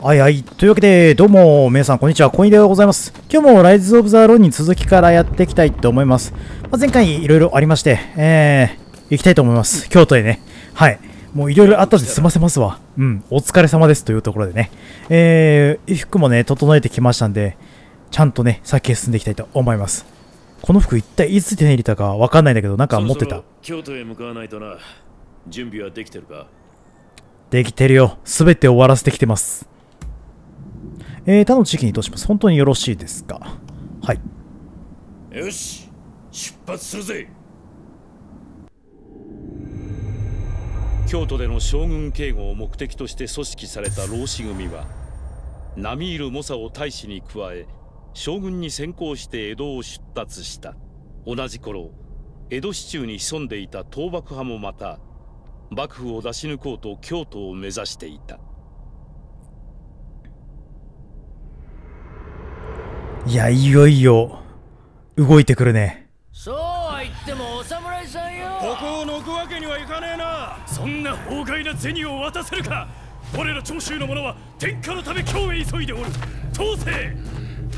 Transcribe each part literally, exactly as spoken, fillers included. はいはい。というわけで、どうも、皆さん、こんにちは。コインでございます。今日も、ライズ・オブ・ザ・ローンに続きからやっていきたいと思います。まあ、前回、いろいろありまして、えー、行きたいと思います。京都へね。はい。もう、いろいろあったので済ませますわ。うん。お疲れ様です。というところでね。えー、服もね、整えてきましたんで、ちゃんとね、先へ進んでいきたいと思います。この服、一体いつ手に入れたかわかんないんだけど、なんか持ってた。そろそろ京都へ向かわないとな。準備はできてるか？できてるよ。すべて終わらせてきてます。えー、他の地域にどうします？本当によろしいですか？はい。よし、出発するぜ。京都での将軍警護を目的として組織された浪士組は、並み居る猛者を大使に加え、将軍に先行して江戸を出立した。同じ頃、江戸市中に潜んでいた倒幕派もまた、幕府を出し抜こうと京都を目指していた。いや、いよいよ動いてくるね。そうは言ってもお侍さんよ。ここをのくわけにはいかねえな。そんな法外な銭を渡せるか。我ら長州の者は天下のため京へ急いでおる。当世そ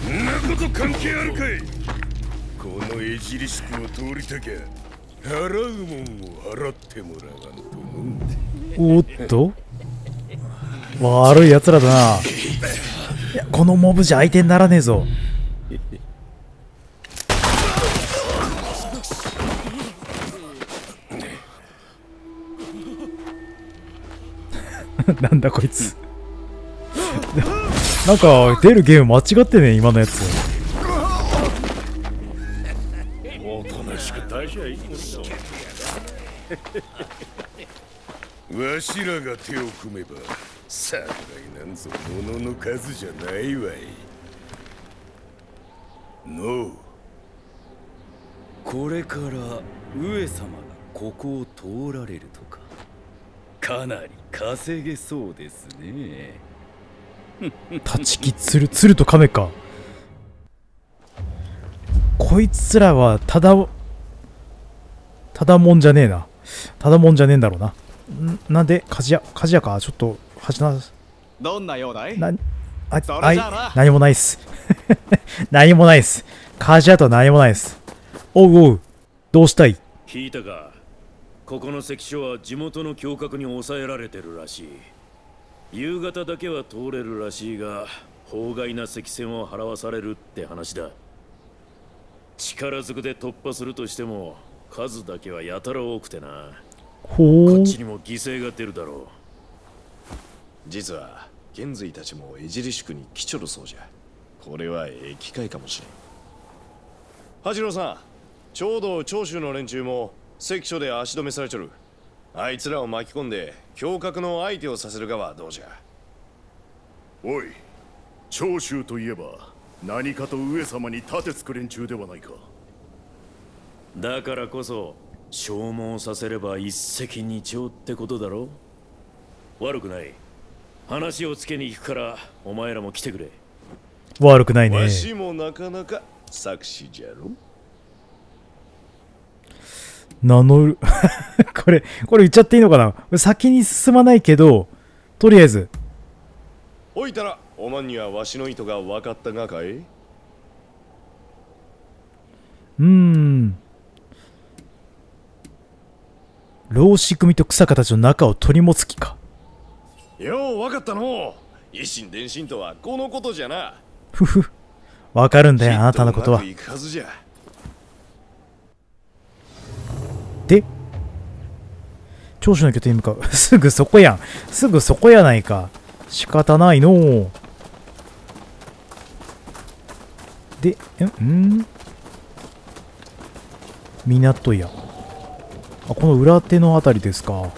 んなこと関係あるかい。このエジリスクを通りたきゃ払うもんを払ってもらわんと思う。おっと悪いやつらだな。いや、このモブじゃ相手にならねえぞ。なんだこいつ。なんか出るゲーム間違ってね、今のやつ。おとなしく大事はいいもんだ。わしらが手を組めば侍なんぞものの数じゃないわい。のう、これから上様がここを通られるとか、かなり稼げそうですね。立ち木鶴鶴と亀か。こいつらはただただもんじゃねえな。ただもんじゃねえんだろうな。んなんで鍛冶屋鍛冶屋か。ちょっとはじなどんなようだい。なあ、はい、何もないっす。何もないっす。鍛冶屋とは何もないっす。おうおう、どうしたい。聞いたか。ここの関所は地元の強郭に抑えられてるらしい。夕方だけは通れるらしいが、法外な関線を払わされるって話だ。力ずくで突破するとしても数だけはやたら多くてな。こっちにも犠牲が出るだろう。実は玄瑞たちも江尻宿に来ちょるそうじゃ。これはええ機会かもしれん。八郎さん、ちょうど長州の連中も関所で足止めされちょる。あいつらを巻き込んで強郭の相手をさせるかはどうじゃ。おい、長州といえば何かと上様に立てつく連中ではないか。だからこそ消耗させれば一石二鳥ってことだろう。悪くない。話をつけに行くからお前らも来てくれ。悪くないね。わしもなかなか策士じゃろ。名乗る。これこれ言っちゃっていいのかな。先に進まないけど、とりあえずおいたらおまんにはわしの意図が分かったがかい。うーん、浪士組と草形の仲を取り持つ気か。よう分かったの。維新伝心とはこのことじゃな。ふふ、分かるんだよ、あなたのことは。で、長州の拠点に向かう。すぐそこやん。すぐそこやないか。仕方ないのー。で、んん、港屋。あ、この裏手のあたりですか。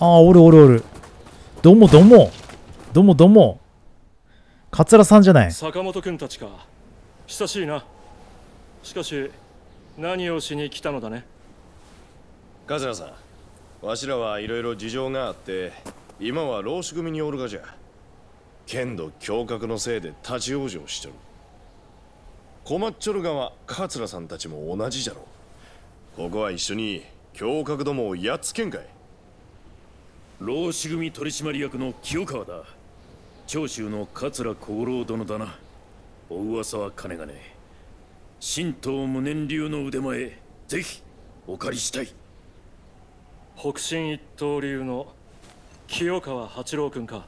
ああ、おるおるおる。どうもどうもどうもどうも。桂さんじゃない。坂本君たちか。久しいな。しかし何をしに来たのだね。桂さん、わしらはいろいろ事情があって今は浪士組におるがじゃ。けんど強郭のせいで立ち往生しとる。困っちょるがは桂さんたちも同じじゃろ。ここは一緒に強郭どもをやっつけんかい。浪士組取締役の清川だ。長州の桂小五郎殿だな。お噂は金がねえ。神道無念流の腕前、ぜひお借りしたい。北辰一刀流の清川八郎君か。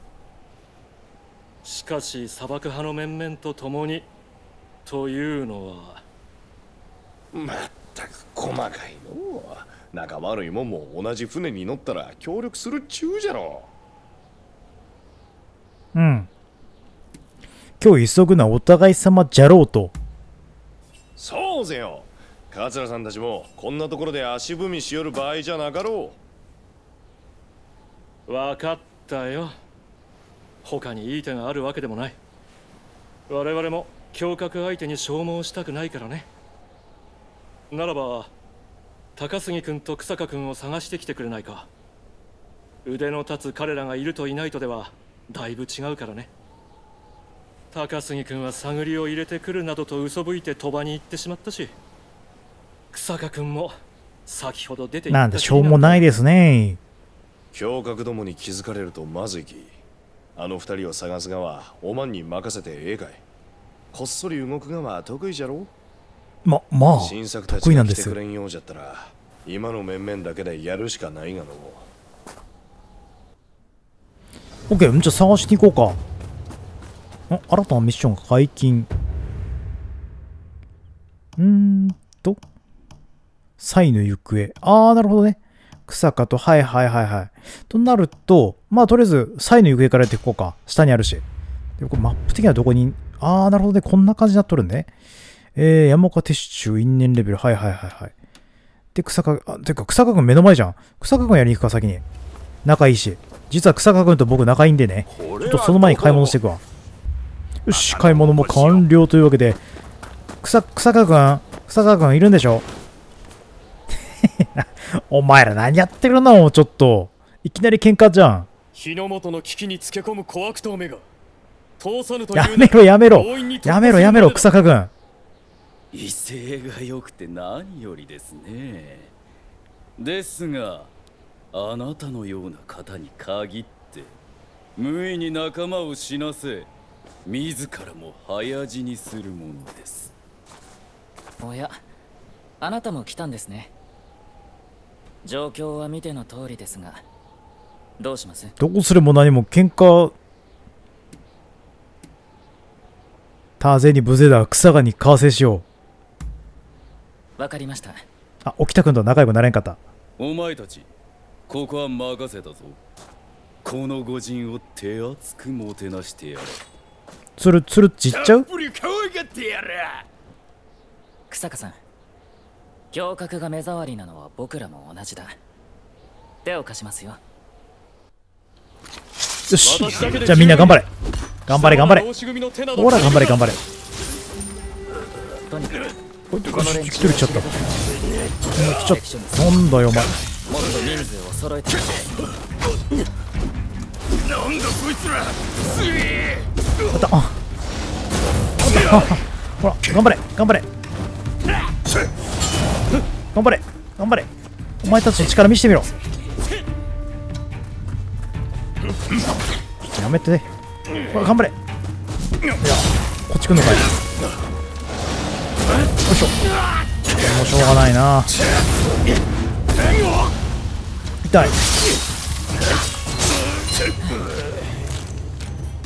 しかし砂漠派の面々と共にというのは。まったく細かいのう。仲悪いもんも同じ船に乗ったら協力するっちゅうじゃろ。うん。今日急ぐのはお互い様じゃろうと。そうぜよ。桂さんたちもこんなところで足踏みしよる場合じゃなかろう。分かったよ。他にいい手があるわけでもない。我々も強迫相手に消耗したくないからね。ならば高杉君と日下君を探してきてくれないか。腕の立つ彼らがいるといないとではだいぶ違うからね。高杉君は探りを入れてくるなどと嘘吹いて鳥羽に行ってしまったし、日下君も先ほど出て行った。なんでしょうもないですね。強迫どもに気づかれるとまずいき、あの二人を探すがはおまんに任せてええかい。こっそり動くがは得意じゃろ。ま、まあ、新作たちが来てくれんようじゃったら、今の面々だけでやるしかないがの。オッケー、じゃあ探しに行こうか。あ、新たなミッションが解禁。うーんと、サイの行方。あー、なるほどね。草かと、はいはいはいはい。となると、まあとりあえず、サイの行方からやっていこうか。下にあるし。でこれマップ的にはどこに、あー、なるほどね。こんな感じになっとるんね。えー、山岡鉄柱、因縁レベル。はいはいはいはい。で、草か、あ、てか草かくん目の前じゃん。草かくんやりに行くか、先に。仲いいし。実は草かくんと僕仲いいんでね。ちょっとその前に買い物していくわ。よし、買い物も完了というわけで。草、草かくん、草かくんいるんでしょお前ら何やってるのちょっと。いきなり喧嘩じゃん。日の元の危機につけ込む小悪党めが。やめろやめろ。やめろやめろ、草かくん。威勢が良くて何よりですね。ですがあなたのような方に限って無意に仲間を死なせ自らも早死にするものです。おや、あなたも来たんですね。状況は見ての通りですがどうします？どうするも何も喧嘩ターゼに無勢だ。草がに完成しよう。わかりました。あ、沖田君と仲良くなれんかった。お前たち、ここは任せたぞ。この御人を手厚くもてなしてやる。つるつるちっちゃう。日下さん、胸郭が目障りなのは僕らも同じだ。手を貸しますよ。よし、じゃあみんな頑張れ。頑張れ頑張れ。ほら頑張れ頑張れ。とにかくこ一人来ちゃった。来ちゃった。なんだよお前。もっと人数を揃えて。なんだこいつら。また。ほら頑張れ頑張れ。頑張れ頑張れ。お前たちの力見せてみろ。やめてね。ほら頑張れ。いやこっち来んのかい。よいしょ。もうしょうがないな。痛い。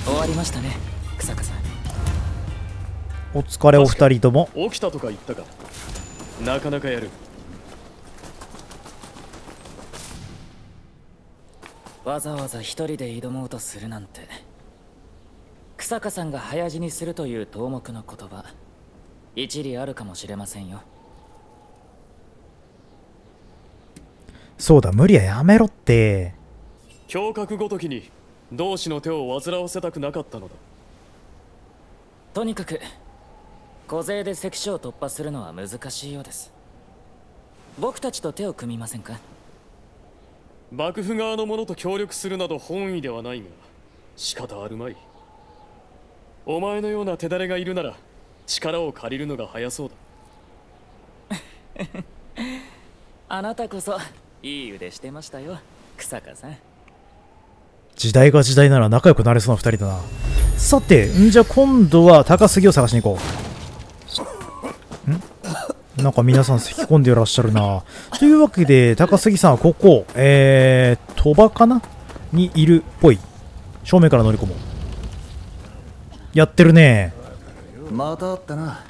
終わりましたね、日下さん。お疲れお二人とも。起きたとか言ったか。なかなかやる。わざわざ一人で挑もうとするなんて。日下さんが早死にするという頭目の言葉。一理あるかもしれませんよ。そうだ、無理はやめろって。胸郭ごときに同志の手を煩わせたくなかったのだ。とにかく小勢で関所を突破するのは難しいようです。僕たちと手を組みませんか。幕府側の者と協力するなど本意ではないが仕方あるまい。お前のような手だれがいるなら力を借りるのが早そうだあなたこそいい腕してましたよ、日下さん。時代が時代なら仲良くなれそうなふたりだな。さて、んじゃ今度は高杉を探しに行こう。んなんか皆さん咳き込んでいらっしゃるな。というわけで、高杉さんはここ、えー、鳥羽かなにいるっぽい。正面から乗り込もう。やってるね。またあったな。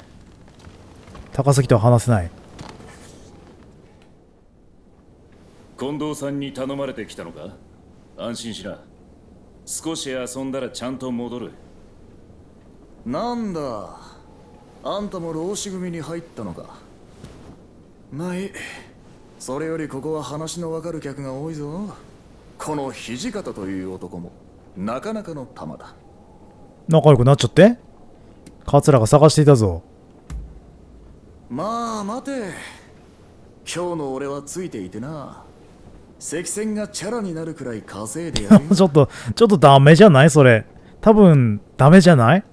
高杉とは話せない。近藤さんに頼まれてきたのか？安心しな。少し遊んだらちゃんと戻る。なんだ、あんたも浪士組に入ったのか。まあいい。それよりここは話のわかる客が多いぞ。この土方という男もなかなかの玉だ。仲良くなっちゃって桂が探していたぞ。まあ待て、今日の俺はついていてな。関線がチャラになるくらい稼いでやる。ちょっとちょっとダメじゃない？それ多分ダメじゃない？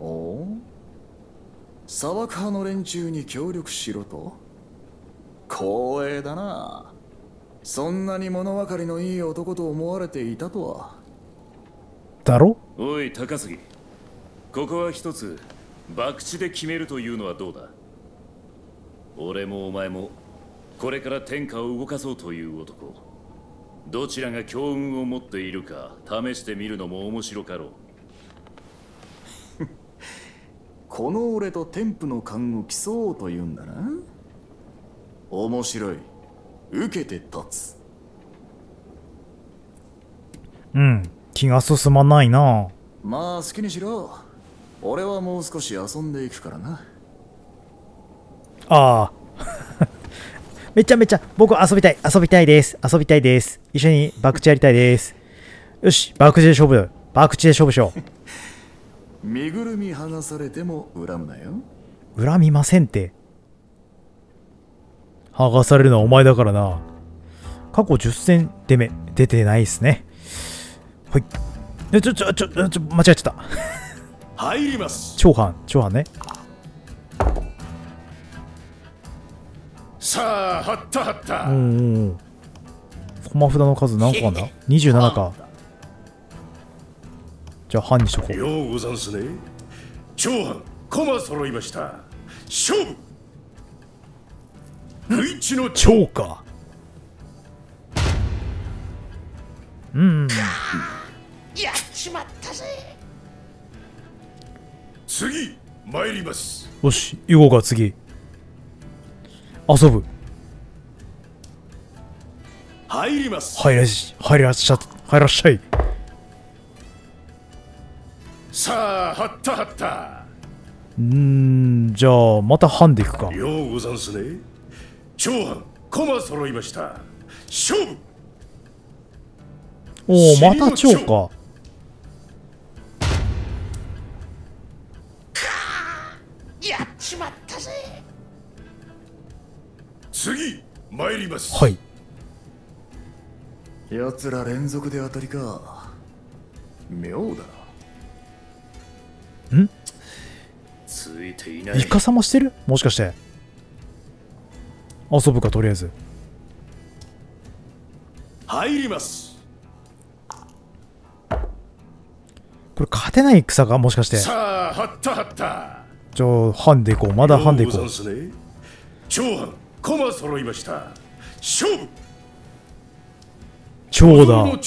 おお、砂漠派の連中に協力しろと。光栄だな。そんなに物分かりのいい男と思われていたとは。だろ？おい高杉、ここは一つ博打で決めるというのはどうだ。俺もお前もこれから天下を動かそうという男、どちらが強運を持っているか試してみるのも面白かろう。この俺と天賦の勘を競おうというんだな。面白い。受けて立つ。うん、気が進まないな。まあ好きにしろ。俺はもう少し遊んでいくからな。ああ。めちゃめちゃ僕遊びたい、遊びたいです、遊びたいです。一緒に博打やりたいです。よし、博打で勝負、博打で勝負しよう。身ぐるみ剥がされても恨むなよ。恨みませんって。剥がされるのはお前だからな。過去じゅっ戦出目、出てないっすね。はい。え、ちょ、ちょ、ちょ、ちょ、間違えちゃった。入ります。長藩、長藩ね。さあ、はったはった。うんうん。駒札の数何個あんだ？ にじゅうなな か。じゃあ、半にしとこう。ようござんすね。長藩、駒揃いました。勝負。不一の長か。うん。やっちまったぜ。次、参ります。よし、行こうか、次。遊ぶ。入ります。入らし、入らっしゃ、入らっしゃい。さあ、はったはった。うんー、じゃあ、また半でいくか。ようござんすね。長藩、駒揃いました。勝負。おお、また長か。やっちまったぜ。次、参ります。はい。やつら連続で当たりか。妙だ。ん？ついていない。イカサマしてる？もしかして。遊ぶか、とりあえず。入ります。これ勝てない草か、もしかして。さあ、はったはった。じゃあ、ハンでいこう。まだハンでいこう。長藩。駒揃いました。勝負。長だ。やっ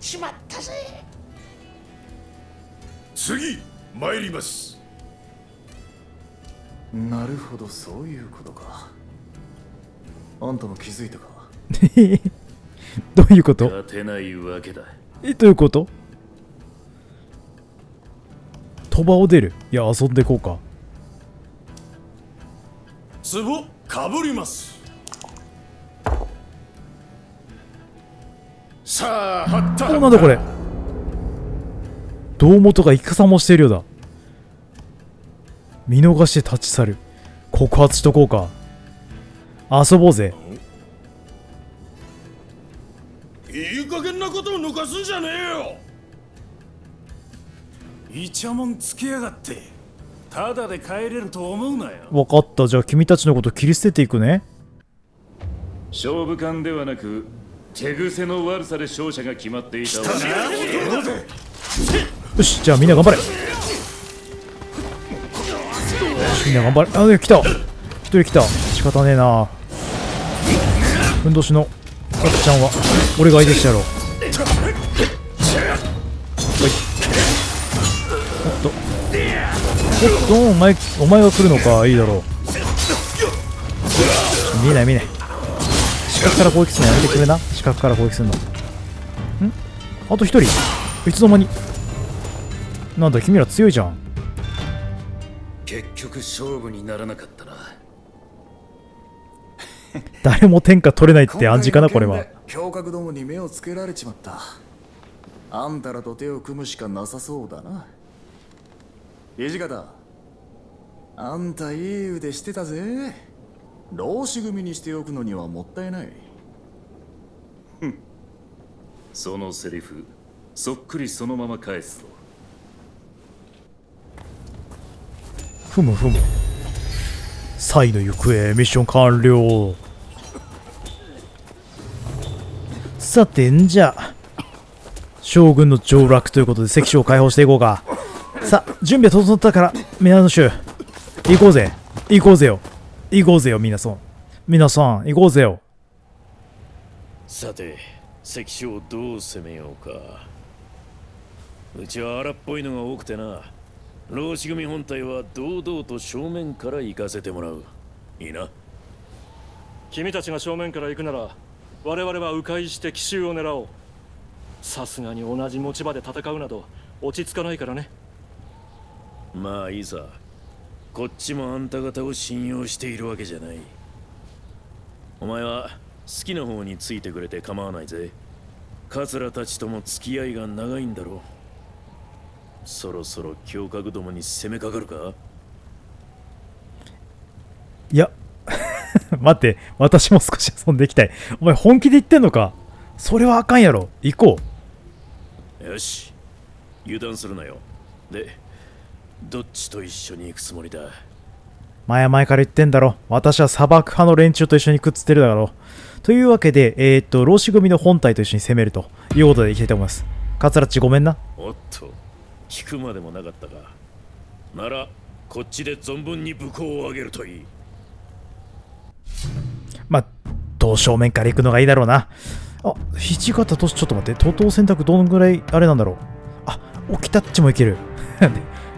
ちまったぜ。次、参ります。なるほど、そういうことか。あんたも気づいたか。どういうこと？勝てないわけだ。え、どういうこと？鳥羽を出る。いや、遊んでいこうか。つぼかぶります。さあ、はったはった。お、なんだこれ。胴元が戦もしているようだ。見逃して立ち去る。告発しとこうか。遊ぼうぜ。いい加減なことを抜かすんじゃねえよ。イチャモンつけやがって。ただで帰れると思うなよ。分かった。じゃあ君たちのこと切り捨てていくね。勝負感ではなく手癖の悪さで勝者が決まっていたわ。よし、じゃあみんな頑張れ。みんな頑張れ。あ、来た。一人来た。仕方ねえな。ふんどしのかっちゃんは俺が相手してやろう。おっとおっとお前お前が来るのか。いいだろう。見えない見えない。四角から攻撃するのやめてくれな。四角から攻撃するの。んあと一人いつの間に。なんだ君ら強いじゃん。結局勝負にならなかったな。誰も天下取れないって暗示かなこれは。強角どもに目をつけられちまった。あんたらと手を組むしかなさそうだな。土方、あんたいい腕してたぜ。老子組にしておくのにはもったいない。ふん、そのセリフそっくりそのまま返すぞ。ふむふむ。サイの行方、ミッション完了。さてんじゃ将軍の上洛ということで関所を解放していこうか。さあ準備は整ったから皆の衆行こうぜ行こうぜよ行こうぜよ皆さん皆さん行こうぜよ。さて関所をどう攻めようか。うちは荒っぽいのが多くてな。老子組本体は堂々と正面から行かせてもらう。いいな。君たちが正面から行くなら我々は迂回して奇襲を狙おう。さすがに同じ持ち場で戦うなど落ち着かないからね。まあいいさ。こっちもあんた方を信用しているわけじゃない。お前は好きな方についてくれて構わないぜ。桂たちとも付き合いが長いんだろう。そろそろ強角どもに攻めかかるか。いや待って、私も少し遊んでいきたい。お前本気で言ってんのか。それはあかんやろ。行こう。よし油断するなよ。でどっちと一緒に行くつもりだ。前々から言ってんだろ、私は砂漠派の連中と一緒にくっつってるだろう。というわけでえー、っと老子組の本体と一緒に攻めるということでいきたいと思います。桂っちごめんな。おっと聞くまでもなかったか。ならこっちで存分に武功を上げるといい。まあどう正面から行くのがいいだろうな。あ土方歳、ちょっと待って、徒党選択どのぐらいあれなんだろう。あ沖田っちもいける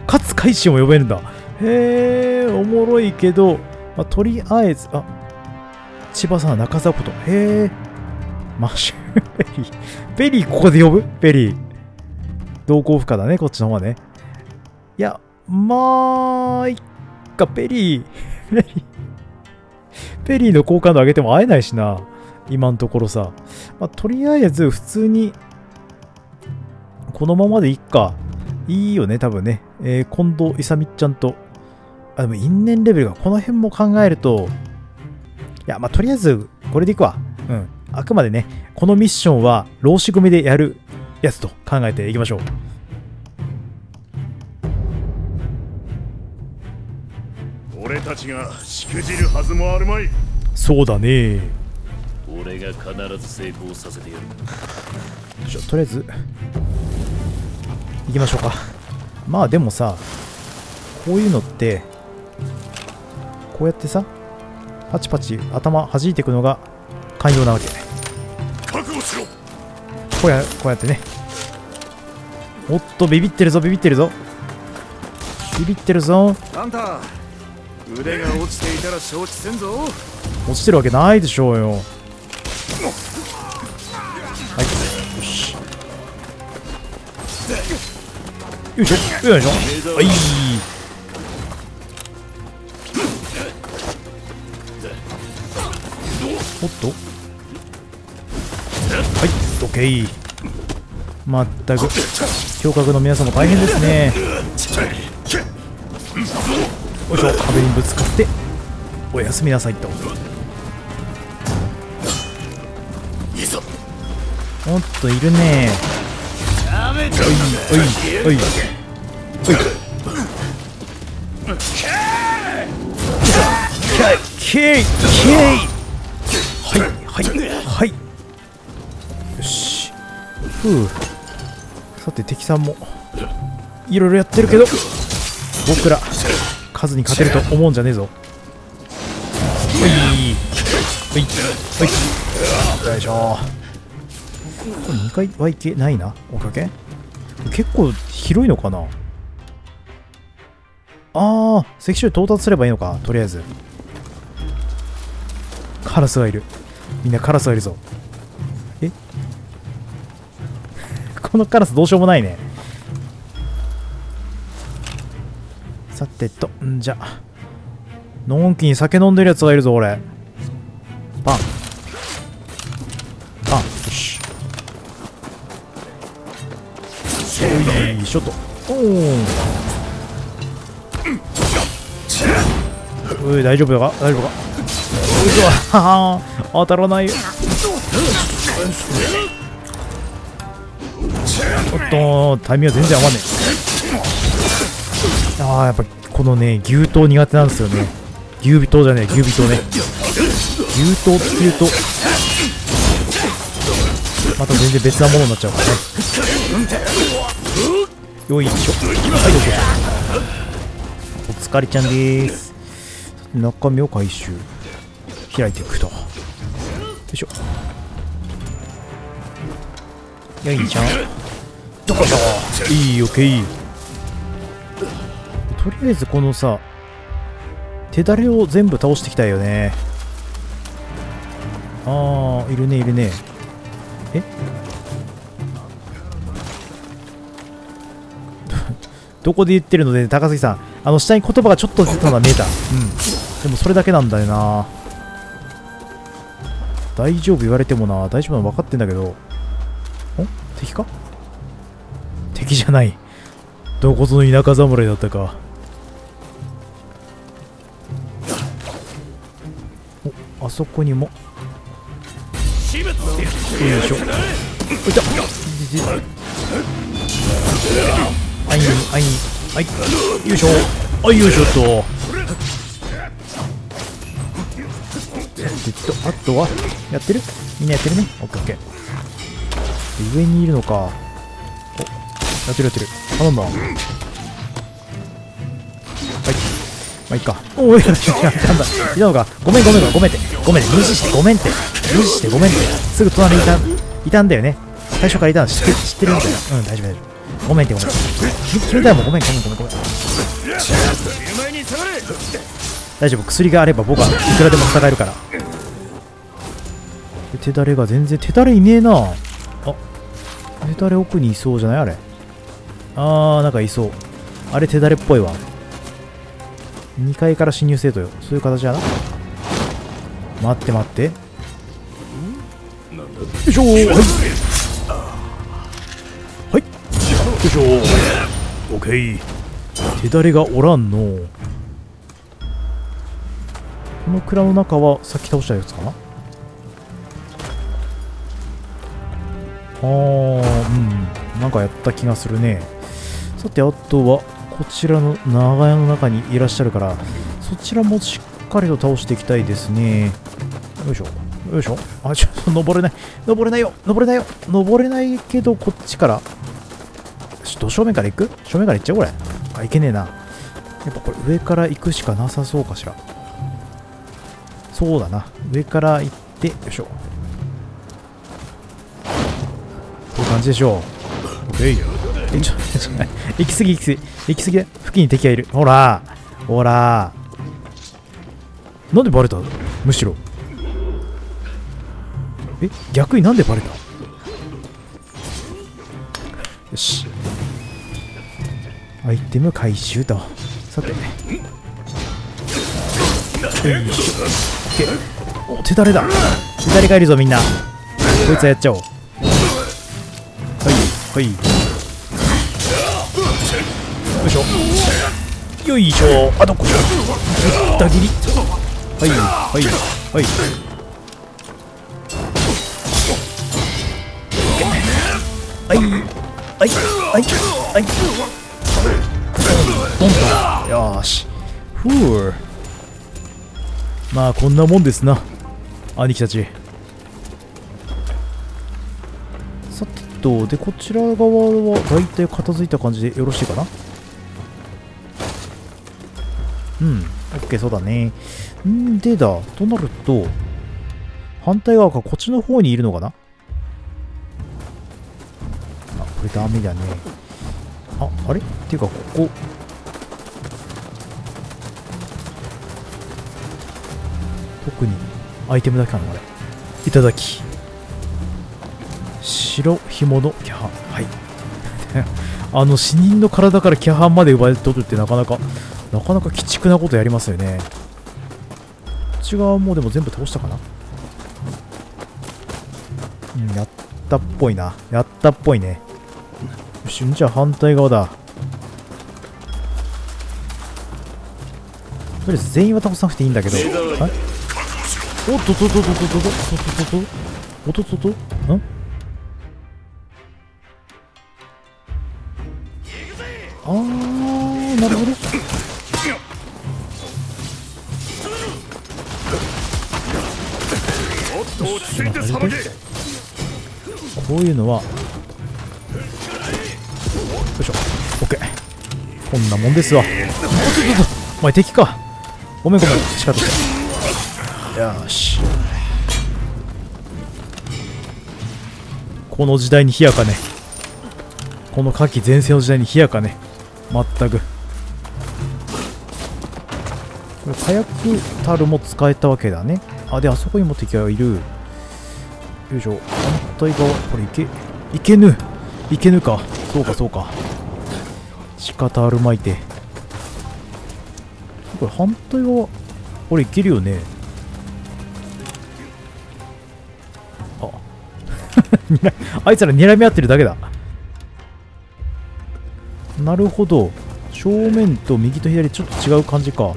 勝海舟も呼べるんだ。へえおもろいけど、まあ、とりあえずあ千葉さんは中澤こと。へえマッシュベリーベリーここで呼ぶ。ベリー同行不可だね、こっちの方はね。いや、まあ、いっか、ペリー。ペリー。ペリーの好感度上げても会えないしな。今のところさ。まあ、とりあえず、普通に、このままでいっか。いいよね、多分ね。えー、近藤勇ちゃんと。あ、でも因縁レベルが、この辺も考えると、いや、まあ、とりあえず、これでいくわ。うん。あくまでね、このミッションは、老子組でやる。やつと考えていきましょう。俺たちがしくじるはずもあるまい。そうだね。俺が必ず成功させてやる。じゃとりあえず行きましょうか。まあでもさ、こういうのってこうやってさパチパチ頭弾いていくのが寛容なわけ。覚悟しろ。こうや、こうやってね。おっとビビってるぞビビってるぞビビってるぞ。あんた腕が落ちていたら承知せんぞ。落ちてるわけないでしょうよ。はいよしよいしょよいしょ。はいおっとオッケー。まったく強角の皆さんも大変ですね。よいしょ壁にぶつかっておやすみなさいと。おっといるね。おいおいおいおいけいけい、はいはいはい、よし、ふう。さて敵さんもいろいろやってるけど僕ら数に勝てると思うんじゃねえぞ。ほいほいほい、よいしょ。これにかいはいけないな。おかげ結構広いのかな。ああ、関所に到達すればいいのか。とりあえずカラスがいる。みんなカラスがいるぞ。えこのカラスどうしようもないね。さてと、んじゃのんきに酒飲んでるやつがいるぞ。俺パンパン、よしよいしょと。おおうい、大丈夫だか大丈夫か。ういわははー、当たらないよ。おっとタイミングは全然合わねえ。ああ、やっぱこのね牛刀苦手なんですよね。牛尾刀じゃねえ、牛尾刀ね。牛刀っていうとまた全然別なものになっちゃうからね。よいしょ、はいどうぞ。お疲れちゃんでーす。中身を回収、開いていくと。よいしょよいしょ、どこだいいよ。けい、とりあえずこのさ手だれを全部倒していきたいよね。ああ、いるねいるね。えどこで言ってるので、ね、高杉さん、あの下に言葉がちょっと出たのが見えた。うんでもそれだけなんだよな。大丈夫言われてもな、大丈夫なの分かってんだけど。お敵か、敵じゃない。どこぞの田舎侍だったか。おあそこにも、よいしょ。おいた、あいにあいにあい、よいしょあい、よいしょっと。あとはやってる、みんなやってるね。オッケーオッケー。上にいるのか。おやってるやってる、頼んだ。はいまあいいか。おおいやなんだいたのか。ごめんごめんごめんってごめんって無視してごめんって無視してごめんってすぐ隣にいたいたんだよね。最初からいたの知ってる知ってるみたいな。うん大丈夫大丈夫、ごめんってごめん決めたらもうごめんごめんごめんごめん。大丈夫、薬があれば僕はいくらでも戦えるから。手だれが全然、手だれいねえなあ。手だれ奥にいそうじゃないあれ。あーなんかいそう。あれ手だれっぽいわ。にかいから侵入せえとよ、そういう形やな。待って待って、よいしょー、はいはい、よいしょー、オッケー。手だれがおらんの。この蔵の中はさっき倒したやつかな。あーうん、なんかやった気がするね。さてあとはこちらの長屋の中にいらっしゃるから、そちらもしっかりと倒していきたいですね。よいしょよいしょ、あちょっと登れない登れないよ登れないよ登れないけど、こっちからちょっと正面から行く、正面から行っちゃう。これあいけねえな、やっぱこれ上から行くしかなさそうかしら。そうだな、上から行ってよいしょ、感じでしょう。えいえちょちょ行き過ぎ行き過ぎ行き過ぎだ。付近に敵がいる。ほらほら、なんでバレた、むしろえ逆になんでバレた。よしアイテム回収と。さてよいしょ、お手だれだ、手だれがいるぞみんな、こいつはやっちゃおう。はい、よいしょよいしょ、あどこだギリ。はいはいはい、はいはいはいはい、ドンとよーし。ふうまあこんなもんですな、兄貴たち。さてと、でこちら側はだいたい片付いた感じでよろしいかな。うん、OK、そうだね。んでだ、となると、反対側か、こっちの方にいるのかな。あ、これダメだね。あ、あれっていうか、ここ。特にアイテムだけなのあれ。いただき。白ひものキャハン。はい。あの死人の体からキャハンまで奪い取るってなかなか、なかなか鬼畜なことやりますよね。こっち側もでも全部倒したかな。うん、やったっぽいな。やったっぽいね。よし、じゃあ反対側だ。とりあえず全員は倒さなくていいんだけど。おっとっとっとっとっとっとっとっとっとっとっとっとんあー、なるほど。こういうのはよいしょ、 OK。 こんなもんですわ。お前敵か、ごめんごめん、近づいて。よし、この時代に冷やかね、この夏季前世の時代に冷やかね、まったく。これ火薬タルも使えたわけだね。あ、であそこにも敵がいる。よいしょ、反対側これいけいけぬいけぬか、そうかそうか、地下タル巻いて。これ反対側これいけるよね。ああいつら睨み合ってるだけだ。なるほど、正面と右と左ちょっと違う感じか。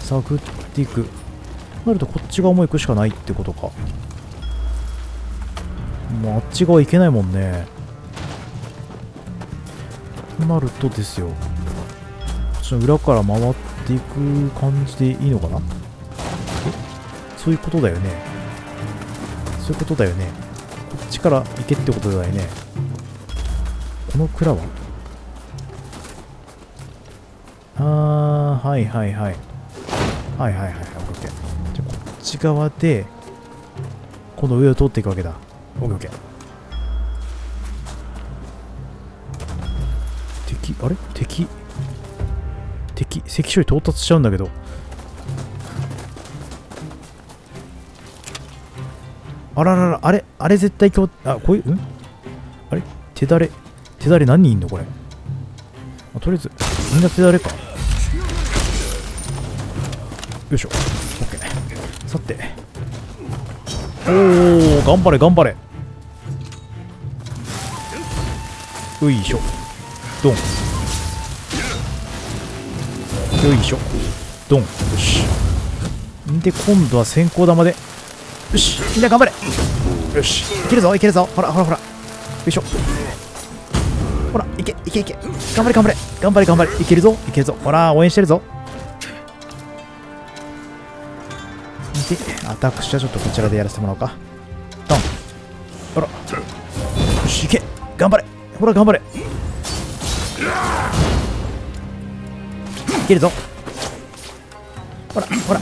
探っていくなると、こっち側も行くしかないってことか。もうあっち側行けないもんね。となるとですよ、こっちの裏から回っていく感じでいいのかな。え、そういうことだよね、そういうことだよね。こっちから行けってことだよね。この蔵はあー、はいはいはいはいはいはいはい、 OK。 じゃあこっち側でこの上を通っていくわけだ。 OKOK。 敵、あれ敵敵関所に到達しちゃうんだけど、あららら、あれあれ絶対今日、あ、こういう、ん、あれ手だれ手だれ何人いんのこれ。あ、とりあえずみんな手だれか。よいしょ、 OK。 さて、おー、頑張れ頑張れ、よいしょドン、よいしょドン。よし、で今度は閃光玉で、よしみんな頑張れ、よしいけるぞいけるぞ、ほらほらほら、よいしょ、ほらいけいけいけ、頑張れ頑張れ頑張れ頑張れ、いけるぞいけるぞ、ほら応援してるぞ。で私はちょっとこちらでやらせてもらおうか。ドン、ほらよしいけ、頑張れほら頑張れ、いけるぞ、ほらほら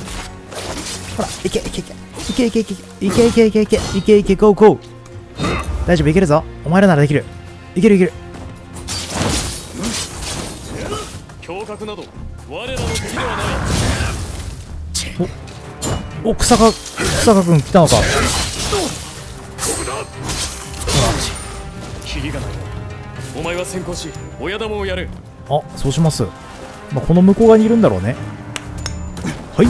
ほら、いけいけいけいけいけいけいけいけいけいけいけ、ゴーゴー、大丈夫いけるぞ、お前らならできる、いけるいける。強迫など我らの敵ではない。おお、草加くん来たのか。ほらキリがない、お前は先行し親玉をやる。あ、そうします。まあ、この向こう側にいるんだろうね。はい、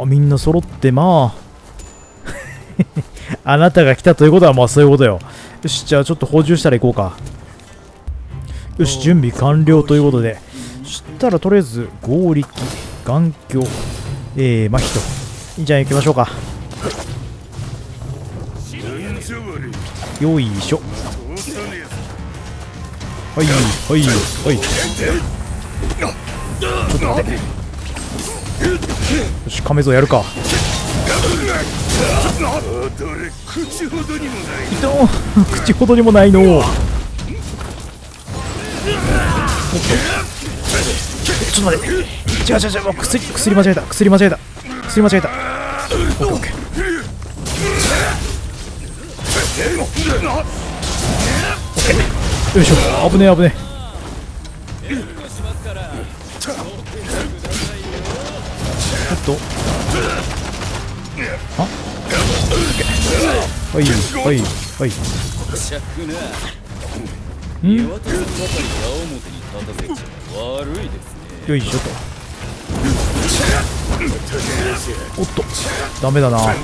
あ、みんな揃って、まああなたが来たということはまあそういうことよ。よし、じゃあちょっと補充したら行こうか。よし、準備完了ということで、そしたらとりあえず合力、眼鏡、えー、麻痺と、いいんじゃん、行きましょうか。よいしょ、はいはいはい、ちょっと待って、よし、亀蔵やるか。口ほどにもないの口ほどにもないのー。ちょっと待って、違う違う違う、もう薬薬間違えた、薬間違えた、薬間違えた。オッケーオッケーオッケー。よいしょ、危ねえ危ねえ。ちょっとあっ、はいはいはい。うん。よいしょと。おっと、ダメだな。で、回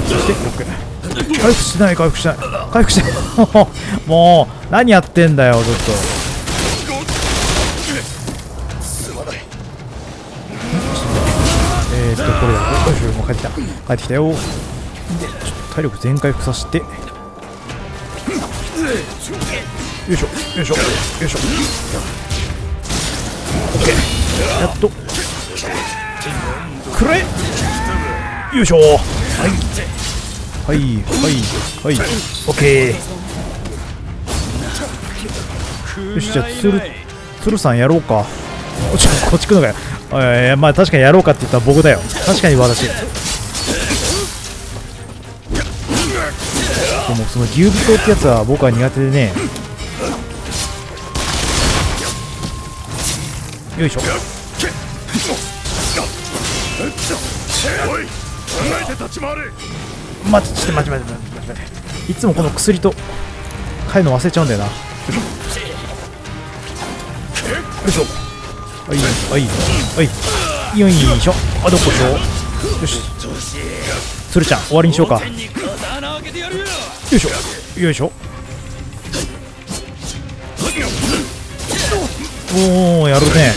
復して。OK。回復してない、回復してない。回復してない。もう、何やってんだよ、ちょっと。これよいしょ、もう帰ってきた、帰ってきたよ。で、ちょっと体力全回復させて、よいしょよいしょよいしょ。オッケー、やっとくれ、よいしょ。はいはいはいはい、オッケー。よし、じゃあつるつるさんやろうか。ちょっとこっち来るのかよ。えー、まあ確かにやろうかって言ったら僕だよ。確かに私。でもその牛太ってやつは僕は苦手でね。よいしょ。待って、ちょっと待って待って待って待って。いつもこの薬と買うの忘れちゃうんだよな。よいしょ。はいはいはい、よいしょ。あ、どこでしょう。よし、鶴ちゃん終わりにしようか。よいしょよいしょ。おー、やるね。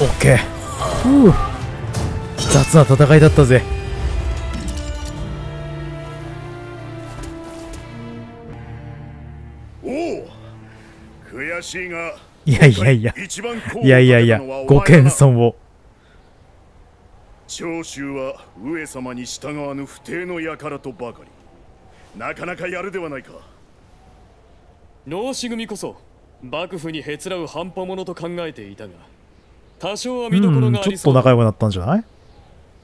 オッケー。雑な戦いだったぜ。いやいやいやいやいやいや、ご謙遜を。長州は上様に従わぬ不逞の輩とばかり、なかなかやるではないか。浪士組こそ幕府にへつらう半端者と考えていたが、多少は見どころがありそうだ。ちょっと仲良くなったんじゃない。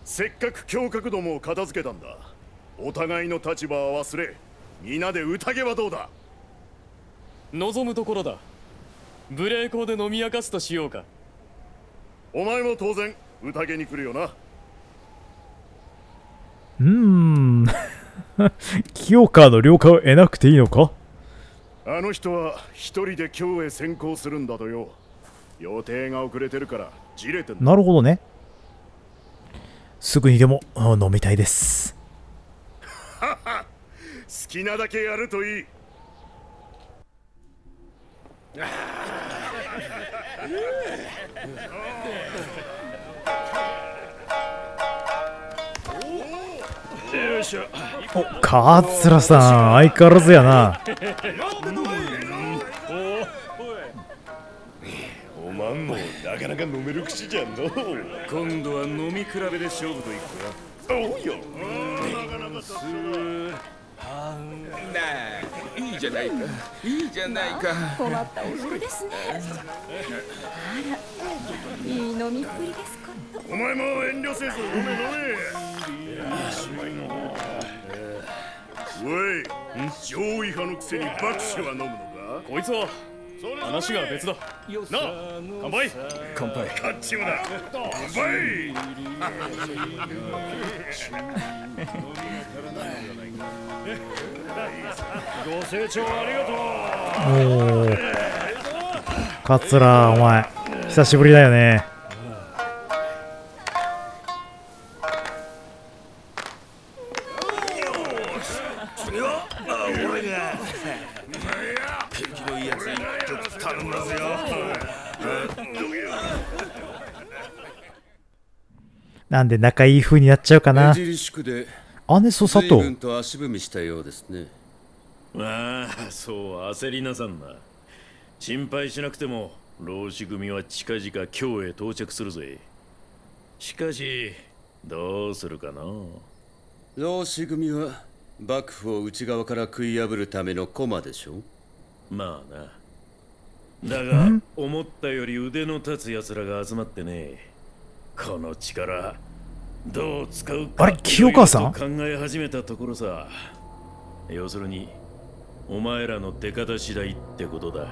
せっかく侠客どもを片付けたんだ。お互いの立場は忘れ、皆で宴はどうだ。望むところだ。無礼講で飲み明かすとしようか。お前も当然宴に来るよな。うーん清川の了解を得なくていいのか。あの人は一人で京へ先行するんだとよ。予定が遅れてるからじれてんだ。なるほどね。すぐにでも飲みたいです。好きなだけやるといい。お、桂さん相変わらずやな。おまんもなかなか飲める口じゃんの。今度は飲み比べで勝負といくわ。おうよ。ねえ、いいじゃないか、いいじゃないか。困ったお人ですね。あら、いい飲みっぷりですか。お前も遠慮せず飲め飲め。いやー、おい、上位派のくせに爆死は飲むのか。こいつは話が別だな。乾杯乾杯。カッチムだ、乾杯。ご清聴ありがとう。おお、桂、お前久しぶりだよね。なんで仲いい風になっちゃうかな。姉と佐藤。随分と足踏みしたようですね。まあ、そう焦りなさんな。心配しなくても浪士組は近々京へ到着するぜ。しかしどうするかな。浪士組は幕府を内側から食い破るための駒でしょ。まあな。だが思ったより腕の立つやつらが集まってね。この力どう使うか、あれ清川さん考え始めたところさ。要するにお前らの出方次第ってことだ。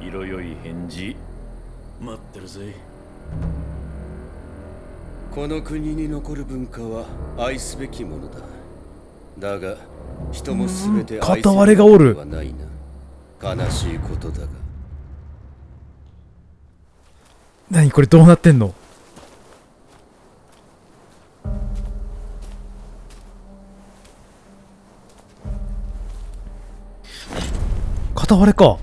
色よい返事待ってるぜ。この国に残る文化は愛すべきものだ。だが人も全て愛すべきものはないな。悲しいことだが。何これどうなってんの。片割れか。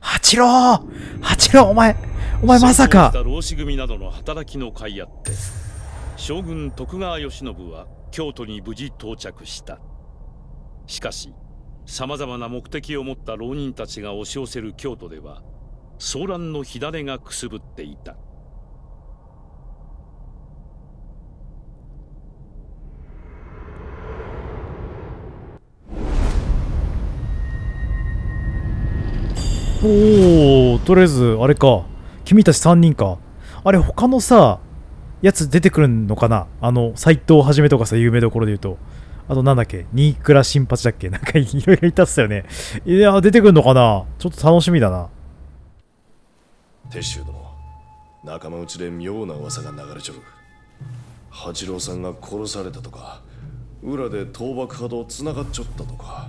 八郎八郎お前お前まさか。浪士組などの働きの甲斐あって将軍徳川慶喜は京都に無事到着した。しかしさまざまな目的を持った浪人たちが押し寄せる京都では騒乱の火種がくすぶっていた。おお、とりあえずあれか、君たちさんにんか。あれ他のさやつ出てくるのかな。あの斎藤はじめとかさ、有名どころで言うと、あとなんだっけ、新倉新八だっけ、なんかいろいろいたっすよね。いや出てくるのかな、ちょっと楽しみだな。鉄舟殿、仲間内で妙な噂が流れちょる。八郎さんが殺されたとか、裏で倒幕派とつながっちょったとか。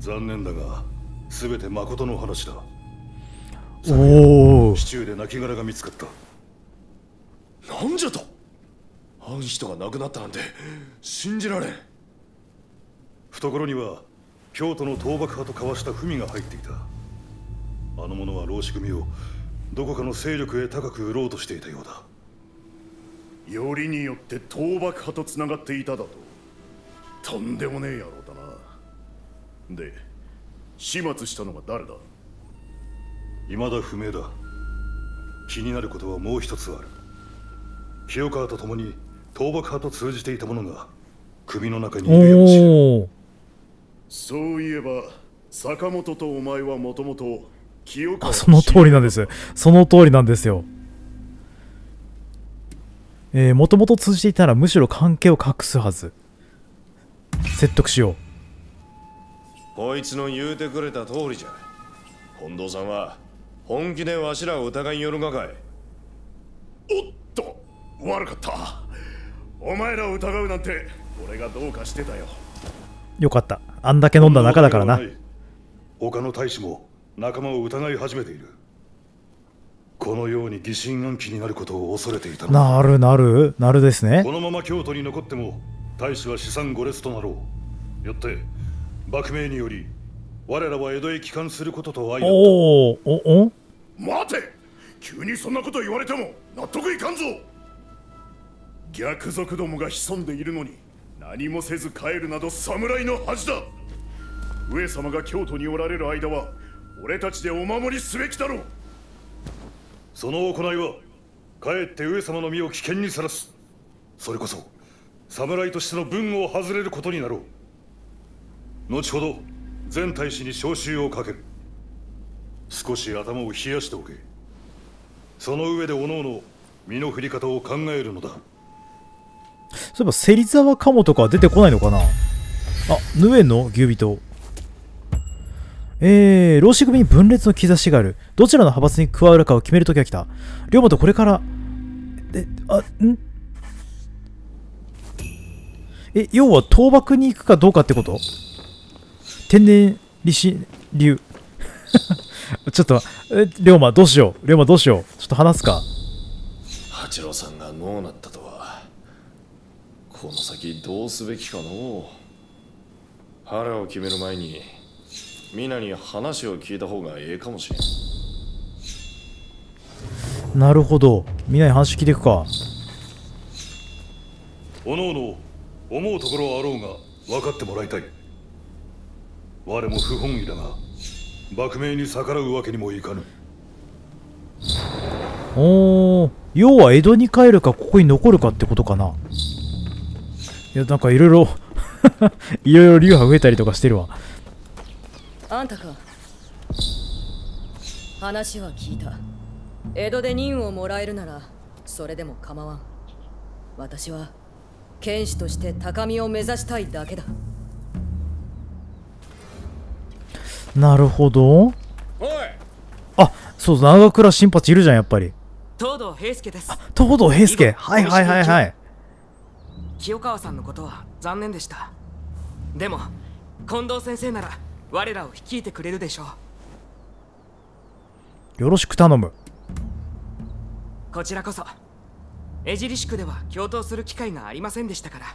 残念だがすべて誠の話だ。おお、市中で亡きが見つかった。なんじゃと、あん人が亡くなったなんて信じられん。懐には京都の倒幕派と交わした文が入っていた。あの者は浪士組をどこかの勢力へ高く売ろうとしていたようだ。よりによって倒幕派とつながっていただと。とんでもねえ野郎だな。で始末したのが誰だ。未だ不明だ。気になることはもう一つある。清川と共に倒幕派と通じていたものが首の中にいるやもしれん。そういえば坂本とお前はもともと清川。あ、その通りなんです。その通りなんですよ。えー、もともと通じていたならむしろ関係を隠すはず。説得しよう。こいつの言うてくれた通りじゃ。本堂さんは本気でわしらを疑いよるがかい。おっと、悪かった。お前らを疑うなんて俺がどうかしてたよ。よかった、あんだけ飲んだ仲だからな。他の大使も仲間を疑い始めている。このように疑心暗鬼になることを恐れていた。なるなるなるですね。このまま京都に残っても大使は資産ご列となろう。よって幕命により我らは江戸へ帰還することと相成った。おおお、待て、急にそんなこと言われても納得いかんぞ。逆賊どもが潜んでいるのに何もせず帰るなど侍の恥だ。上様が京都におられる間は俺たちでお守りすべきだろう。その行いはかえって上様の身を危険にさらす。それこそ侍としての分を外れることになろう。後ほど全大使に招集をかける。少し頭を冷やしておけ。その上でおのおの身の振り方を考えるのだ。そういえば芹沢鴨とかは出てこないのかな。あ、ヌエンの牛人。えー、浪士組に分裂の兆しがある。どちらの派閥に加わるかを決める時が来た。龍馬とこれからえあんえ要は倒幕に行くかどうかってこと。天然利子流ちょっとえ龍馬どうしよう龍馬どうしようちょっと話すか。八郎さんがのうなったとはこの先どうすべきかのう。腹を決める前にみんなに話を聞いた方がええかもしれん。なるほど、みんなに話聞いていくか。おのおの思うところはあろうが分かってもらいたい。我も不本意だが幕命に逆らうわけにもいかぬ。おお、要は江戸に帰るかここに残るかってことかな。いやなんかいろいろいろいろ流派増えたりとかしてるわ。あんたか。話は聞いた。江戸で任をもらえるならそれでも構わん。私は剣士として高みを目指したいだけだ。なるほど。おい、あ、そう、長倉新八いるじゃん、やっぱり。東堂平介です。東堂平介、はいはいはいはい。清川さんのことは残念でした。でも近藤先生なら我らを率いてくれるでしょう。よろしく頼む。こちらこそ。江尻宿では共闘する機会がありませんでしたから、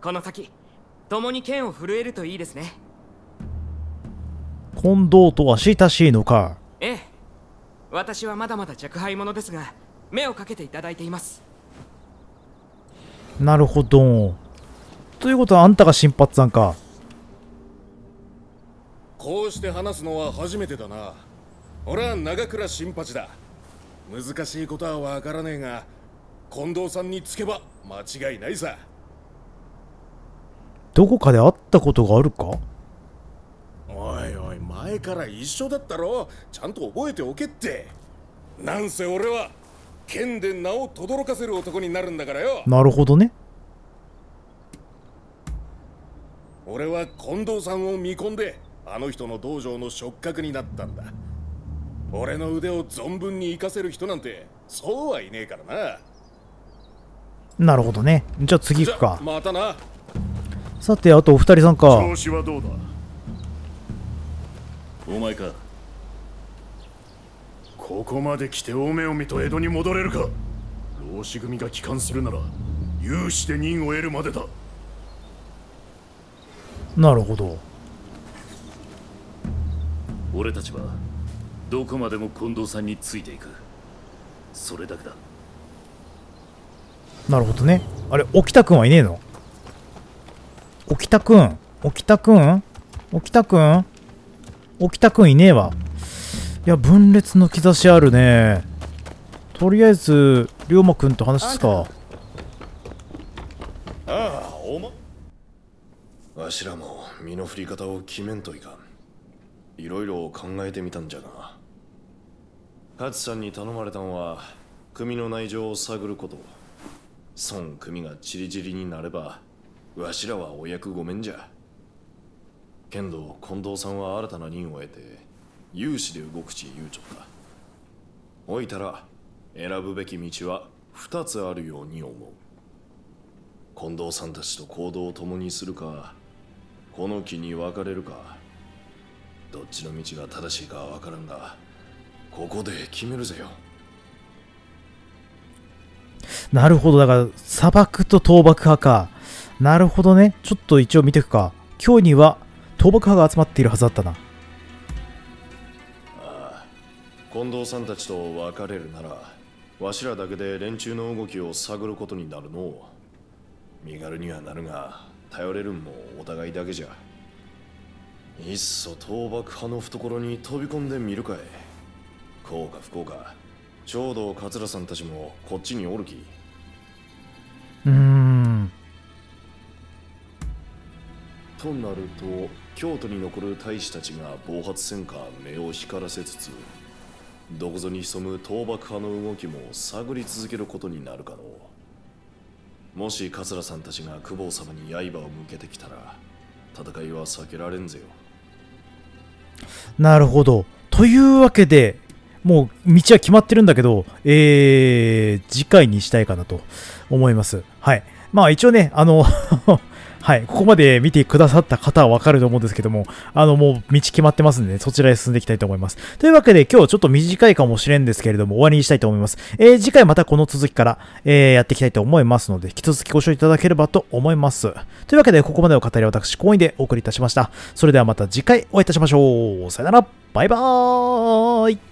この先共に剣を振るえるといいですね。近藤とは親しいのか。ええ、私はまだまだ若輩者ですが目をかけていただいています。なるほど。ということはあんたが新八さんか。こうして話すのは初めてだな。俺は長倉新八だ。難しいことはわからねえが近藤さんにつけば間違いないさ。どこかで会ったことがあるか。おいおい、前から一緒だったろ。ちゃんと覚えておけって。なんせ俺は剣で名を轟かせる男になるんだからよ。なるほどね。俺は近藤さんを見込んであの人の道場の触覚になったんだ。俺の腕を存分に活かせる人なんてそうはいねえからな。なるほどね。じゃあ次行くか。またな。さて、あとお二人さんか。調子はどうだ。お前か。ここまで来ておめおめと江戸に戻れるか。浪士組が帰還するなら有志で任を得るまでだ。なるほど。俺たちはどこまでも近藤さんについていく、それだけだ。なるほどね。あれ、沖田君はいねえの。沖田君、沖田君、沖田君、沖田君いねえわ。いや、分裂の兆しあるね。とりあえず龍馬くんと話すか。ああ、おまわしらも身の振り方を決めんといかん。いろいろ考えてみたんじゃが、勝さんに頼まれたんは組の内情を探ること。孫組がチリチリになればわしらはお役御免じゃ。けんど近藤さんは新たな任を得て有志で動くち悠長だ。おいたら選ぶべき道はふたつあるように思う。近藤さんたちと行動を共にするか、この木に分かれるか、どっちの道が正しいかは分からんが、ここで決めるぜよ。なるほど。だから砂漠と倒幕派か。なるほどね。ちょっと一応見ていくか。今日には倒幕派が集まっているはずだったな。ああ、近藤さんたちと別れるならわしらだけで連中の動きを探ることになるのう。身軽にはなるが頼れるんもお互いだけじゃ。いっそ倒幕派の懐に飛び込んでみるかい。こうか不幸か、正道桂さんたちもこっちにおるき。うーん。となると京都に残る大使たちが暴発戦か目を光らせつつ、どこぞに潜む倒幕派の動きも探り続けることになるかの。もし桂さんたちが久保様に刃を向けてきたら戦いは避けられんぜよ。なるほど。というわけでもう道は決まってるんだけど、えー、次回にしたいかなと思います。はい。まあ一応ね、あのはい、ここまで見てくださった方は分かると思うんですけども、あの、もう道決まってますんで、ね、そちらへ進んでいきたいと思います。というわけで、今日ちょっと短いかもしれんですけれども、終わりにしたいと思います。えー、次回またこの続きから、えー、やっていきたいと思いますので、引き続きご視聴いただければと思います。というわけで、ここまでの語りは私、コウイでお送りいたしました。それではまた次回お会いいたしましょう。さよなら、バイバーイ。